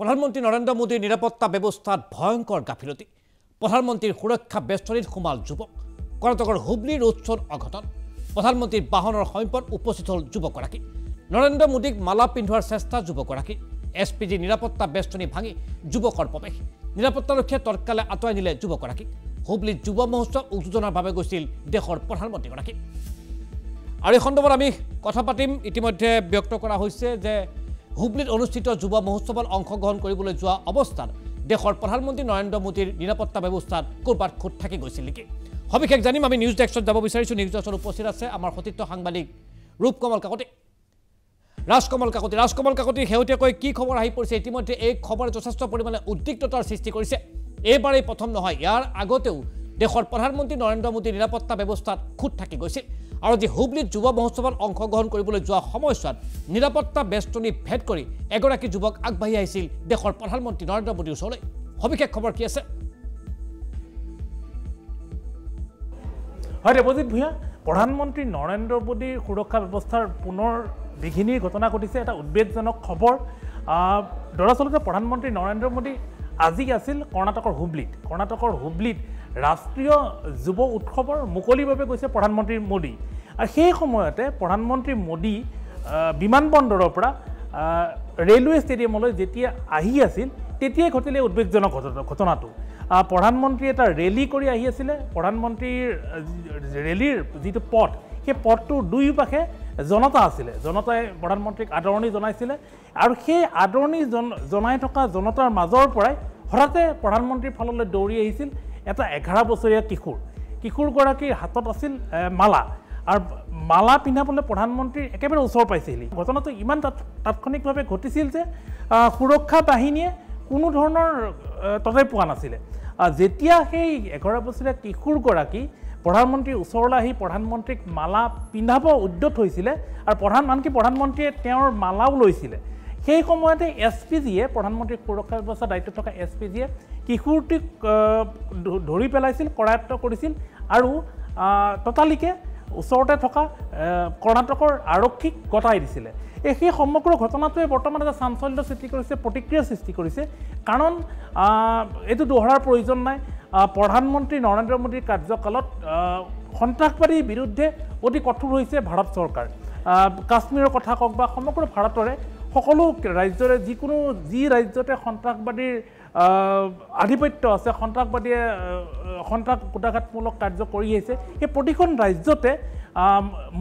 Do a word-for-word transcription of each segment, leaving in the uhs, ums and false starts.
প্ৰধানমন্ত্ৰী নৰেন্দ্ৰ মোদীৰ নিৰাপত্তা ব্যবস্থাত ভয়ঙ্কৰ গাফিলতি প্ৰধানমন্ত্ৰীৰ সুৰক্ষা বেষ্টনীত সোমাল যুবক কৰ্ণাটকৰ হুবলি ৰোডছৰ অঘটন প্ৰধানমন্ত্ৰীৰ বাহনৰ সমীপত উপস্থিত হল যুৱকগৰাকী নৰেন্দ্ৰ মোদীক মালা পিন্ধোৱাৰ চেষ্টা যুৱকগৰাকী এছপিজি নিৰাপত্তা বেষ্টনী ভাঙি যুৱকৰ প্ৰৱেশ নিৰাপত্তাৰক্ষীয়ে তৎকালে আঁতৰাই নিলে যুৱকগৰাকী হুবলি যুৱ মহোৎসৱ উদ্বোধনৰ বাবে গৈছিল দেশৰ প্ৰধানমন্ত্ৰীগৰাকী আৰু এই খণ্ডত আমি কথা পাতিম ইতিমধ্যে ব্যক্ত কৰা হৈছে যে হুবলিত অনুষ্ঠিত যুৱ মহোৎসৱত অংশগ্ৰহণ কৰিবলৈ যোৱা অৱস্থাত দেশৰ প্ৰধানমন্ত্ৰী নৰেন্দ্ৰ মোদীৰ নিৰাপত্তা ব্যৱস্থাত কোৰবাত খুট থাকি গৈছিল নেকি সবিশেষ জানিম আমি নিউজ ডেস্কত যাব বিচাৰিছো নিউজ ডেস্কত উপস্থিত আছে আমাৰ সতীৰ্থ সাংবাদিক ৰূপকমল কাকতি ৰাজকমল কাকতি ৰাজকমল কাকতি হেউতে কৈ কি খবৰ আহি পৰিছে ইতিমধ্যে এই খবৰ যথেষ্ট পৰিমাণে উদ্দিগ্ধতাৰ সৃষ্টি কৰিছে এবাৰেই প্ৰথম নহয় ইয়াৰ আগতেও দেশৰ প্ৰধানমন্ত্ৰী নৰেন্দ্ৰ মোদীৰ নিৰাপত্তা ব্যৱস্থাত খুট থাকি গৈছিল আৰু যে হুবলিত যুৱ মহোৎসৱত অংশগ্ৰহণ কৰিবলৈ যোৱা সময়ছোৱাত নিৰাপত্তা বেষ্টনী ভেদ কৰি এগৰাকী যুৱক আগবাঢ়ি আহিছিল দেশৰ প্ৰধানমন্ত্ৰী নৰেন্দ্ৰ মোদীৰ ওচৰলৈ সবিশেষ খবৰ কি আছে হৰে বজিত ভূঞা প্ৰধানমন্ত্ৰী নৰেন্দ্ৰ মোদীৰ সুৰক্ষা ব্যৱস্থাৰ পুনৰ বিঘিনিৰ ঘটনা ঘটিছে এটা উদ্বেগজনক খবৰ দৰাচলতে প্ৰধানমন্ত্ৰী নৰেন্দ্ৰ মোদী আজি আছিল কৰ্ণাটকৰ হুবলিত কৰ্ণাটকৰ হুবলিত ৰাষ্ট্ৰীয় যুৱ উৎসৱৰ মুকলিভাৱে গৈছে প্ৰধানমন্ত্ৰী মোদী আৰু সেই সময়তে প্ৰধানমন্ত্ৰী মোদী বিমানবন্দৰৰ পৰা ৰেলৱে ষ্টেডিয়ামলৈ যেতিয়া আহি আছিল তেতিয়াই ঘটিলে উদ্বেগজনক ঘটনাটো প্ৰধানমন্ত্ৰী এটা ৰেলী কৰি আহি আছিলে প্ৰধানমন্ত্ৰীৰ ৰেলীৰ যিটো পথ সেই পথটোৰ দুয়োপাশে জনতা আছিলে জনতাই প্ৰধানমন্ত্ৰীক আদৰণি জনাইছিলে আৰু সেই আদৰণি জনাই থকা জনতাৰ মাজৰ পৰাই হঠাতে প্ৰধানমন্ত্ৰীৰ ফাললৈ দৌৰি আহিছিল এটা এঘাৰ বছৰীয়া কিশোৰ কিশোৰগৰাকীৰ হাতত আছিল মালা আৰু মালা পিন্ধাবলৈ প্ৰধানমন্ত্ৰীৰ একেবাৰে ওচৰ পাইছিল ঘটনাটো ইমান তাৎক্ষণিকভাৱে ঘটিছিল যে সুৰক্ষা বাহিনীয়ে কোনো ধৰণৰ ততাই পোৱা নাছিলে যেতিয়া সেই এঘাৰ বছৰীয়া কিশোৰগৰাকী প্ৰধানমন্ত্ৰীৰ ওচৰলৈ আহি প্ৰধানমন্ত্ৰীক মালা পিন্ধাব উদ্যত হৈছিলে আৰু প্ৰধান আনকি প্ৰধানমন্ত্ৰীয়ে তেওঁৰ মালাও লৈছিলে সেই সময়তে এছ পি জিয়ে প্ৰধানমন্ত্ৰীৰ সুৰক্ষা ব্যৱস্থাৰ দায়িত্বত থকা এছ পি জিয়ে কিশোৰটিক ধৰি পেলাইছিল কৰায়ত্ব কৰিছিল আৰু ততালিকে ওচৰতে থকা কৰ্ণাটকৰ আৰক্ষীক গতাই দিছিলে এই সেই সমগ্ৰ ঘটনাটোৱে বৰ্তমান এটা চাঞ্চল্য সৃষ্টি কৰিছে প্ৰতিক্ৰিয়া সৃষ্টি কৰিছে কাৰণ এইটো দোহৰাৰ প্ৰয়োজন নাই প্ৰধানমন্ত্ৰী নৰেন্দ্ৰ মোদীৰ কাৰ্যকালত সন্ত্ৰাসবাদীৰ বিৰুদ্ধে অতি কঠোৰ হৈছে ভাৰত চৰকাৰ কাশ্মীৰৰ কথা কওক বা সমগ্ৰ ভাৰতৰে সকলো ৰাজ্যৰে যিকোনো যি ৰাজ্যতে সন্ত্ৰাসবাদীৰ আধিপত্য আছে সন্ত্ৰাসবাদীয়ে সন্ত্ৰাস গোটাঘাতমূলক কাৰ্য কৰি আহিছে এই প্ৰতিখন ৰাজ্যতে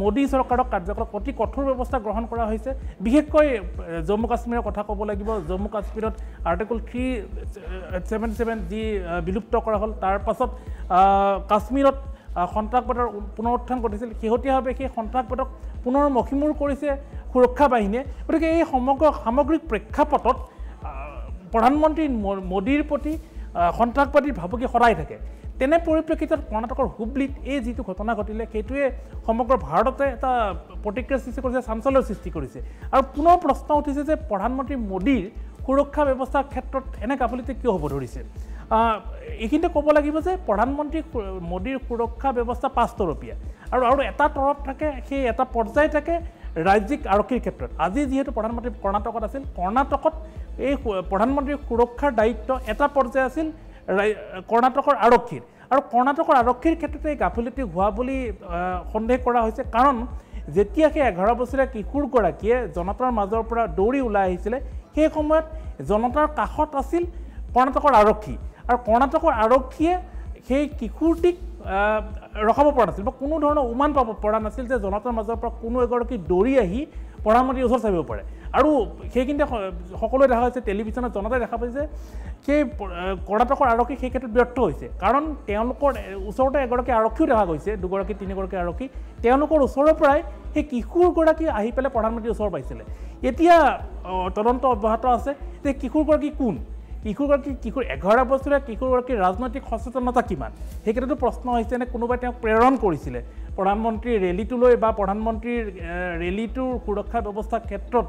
মোদী চৰকাৰক কাৰ্যকালত অতি কঠোৰ ব্যৱস্থা গ্ৰহণ কৰা হৈছে বিশেষকৈ জম্মু কাশ্মীৰৰ কথা ক'ব লাগিব জম্মু কাশ্মীৰত আৰ্টিকল থ্ৰী ছেভেন ছেভেন যি বিলুপ্ত কৰা হ'ল তাৰ পাছত কাশ্মীৰত সন্ত্ৰাসবাদৰ পুনৰ উত্থান ঘটিছিল শেহতীয়াভাৱে সেই সন্ত্ৰাসবাদক পুনৰ মষিমূৰ কৰিছে সুৰক্ষা বাহিনীয়ে গতিকে এই সমগ্ৰ সামগ্ৰিক প্ৰেক্ষাপটত প্ৰধানমন্ত্ৰী মোদীৰ প্ৰতি সন্ত্ৰাসবাদীৰ ভাবুকি সদায় থাকে তেনে পৰিপ্ৰেক্ষিতত কৰ্ণাটকৰ হুবলিত এই যিটো ঘটনা ঘটিলে সেইটোৱে সমগ্ৰ ভাৰততে এটা প্ৰতিক্ৰিয়া সৃষ্টি কৰিছে চাঞ্চল্যৰ সৃষ্টি কৰিছে আৰু পুনৰ প্ৰশ্ন উঠিছে যে প্ৰধানমন্ত্ৰী মোদীৰ সুৰক্ষা ব্যৱস্থাৰ ক্ষেত্ৰত এনে গাফিলতি কিয় হ'ব ধৰিছে এইখিনিতে ক'ব লাগিব যে প্ৰধানমন্ত্ৰী মোদীৰ সুৰক্ষা ব্যৱস্থা পাঁচতৰপীয়া আৰু আৰু এটা তৰফ থাকে সেই এটা পৰ্যায় থাকে ৰাজ্যিক আৰক্ষীৰ ক্ষেত্ৰত আজি যিহেতু প্ৰধানমন্ত্ৰী কৰ্ণাটকত আছিল কৰ্ণাটকত এই প্ৰধানমন্ত্ৰীৰ সুৰক্ষাৰ দায়িত্ব এটা পৰ্যায় আছিল কৰ্ণাটকৰ আৰক্ষীৰ আৰু কৰ্ণাটকৰ আৰক্ষীৰ ক্ষেত্ৰতে এই গাফিলতি হোৱা বুলি সন্দেহ কৰা হৈছে কাৰণ যেতিয়া সেই এঘাৰ বছৰীয়া কিশোৰগৰাকীয়ে জনতাৰ মাজৰ পৰা দৌৰি ওলাই আহিছিলে সেই সময়ত জনতাৰ কাষত আছিল কৰ্ণাটকৰ আৰক্ষী আৰু কৰ্ণাটকৰ আৰক্ষীয়ে সেই কিশোৰটিক ৰখাব পৰা নাছিল বা কোনো ধৰণৰ উমান পাব পৰা নাছিল যে জনতাৰ মাজৰ পৰা কোনো এগৰাকী দৌৰি আহি প্ৰধানমন্ত্ৰীৰ ওচৰ চাপিব পাৰে আৰু সেইখিনিতে সকলোৱে দেখা হৈছে টেলিভিশ্যনত জনতাই দেখা পাইছে সেই কৰ্ণাটকৰ আৰক্ষী সেই ক্ষেত্ৰত ব্যৰ্থ হৈছে কাৰণ তেওঁলোকৰ ওচৰতে এগৰাকী আৰক্ষীও দেখা গৈছে দুগৰাকী তিনিগৰাকী আৰক্ষী তেওঁলোকৰ ওচৰৰ পৰাই সেই কিশোৰগৰাকী আহি পেলাই প্ৰধানমন্ত্ৰীৰ ওচৰ পাইছিলে এতিয়া তদন্ত অব্যাহত আছে যে কিশোৰগৰাকী কোন কিশোৰগৰাকী কিশোৰ এঘাৰ বছৰীয়া কিশোৰগৰাকীৰ ৰাজনৈতিক সচেতনতা কিমান সেই ক্ষেত্ৰতো প্ৰশ্ন হৈছে নে কোনোবাই তেওঁক প্ৰেৰণ কৰিছিলে প্ৰধানমন্ত্ৰীৰ ৰেলীটোলৈ বা প্ৰধানমন্ত্ৰীৰ ৰেলীটোৰ সুৰক্ষা ব্যৱস্থাৰ ক্ষেত্ৰত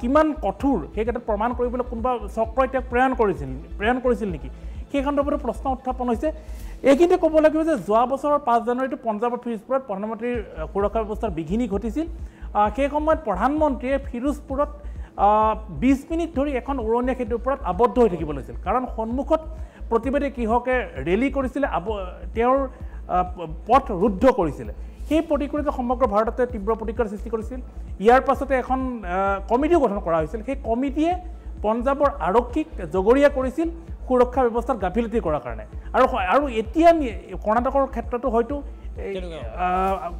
কিমান কঠোৰ সেই ক্ষেত্ৰত প্ৰমাণ কৰিবলৈ কোনোবা চক্ৰই তেওঁক প্ৰেৰণ কৰিছিল প্ৰেৰণ কৰিছিল নেকি সেই সন্দৰ্ভতো প্ৰশ্ন উত্থাপন হৈছে এইখিনিতে ক'ব লাগিব যে যোৱা বছৰৰ পাঁচ জানুৱাৰীটো পঞ্জাৱৰ ফিৰোজপুৰত প্ৰধানমন্ত্ৰীৰ সুৰক্ষা ব্যৱস্থাৰ বিঘিনি ঘটিছিল সেই সময়ত প্ৰধানমন্ত্ৰীয়ে ফিৰোজপুৰত বিশ মিনিট ধৰি এখন উৰণীয়া খেতিৰ ওপৰত আবদ্ধ হৈ থাকিব লাগিছিল কাৰণ সন্মুখত প্ৰতিবাদে কিহকে ৰেলি কৰিছিল তেওঁৰ পথ ৰুদ্ধ কৰিছিল সেই প্ৰতিক্ৰিয়াত সমগ্ৰ ভাৰততে তীব্ৰ প্ৰতিক্ৰিয়াৰ সৃষ্টি কৰিছিল ইয়াৰ পাছতে এখন কমিটি গঠন কৰা হৈছিল সেই কমিটিয়ে পঞ্জাৱৰ আৰক্ষীক জগৰীয়া কৰিছিল সুৰক্ষা ব্যৱস্থাৰ গাফিলতি কৰাৰ কাৰণে আৰু আৰু এতিয়া কৰ্ণাটকৰ ক্ষেত্ৰটো হয়তো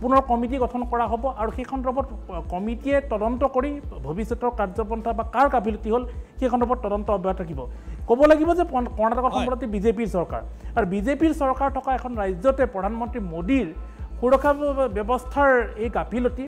পুনৰ কমিটি গঠন কৰা হ'ব আৰু সেই খণ্ডপত কমিটিয়ে তদন্ত কৰি ভৱিষ্যতৰ কাৰ্যপন্থা বা কাৰ গাফিলতি হ'ল সেই খণ্ডপত তদন্ত অব্যাহত থাকিব ক'ব লাগিব যে কৰ্ণাটকৰ সম্প্ৰতি বিজেপিৰ চৰকাৰ আৰু বিজেপিৰ চৰকাৰ থকা এখন ৰাজ্যতে প্ৰধানমন্ত্ৰী মোদীৰ সুৰক্ষা ব্যৱস্থাৰ এই গাফিলতি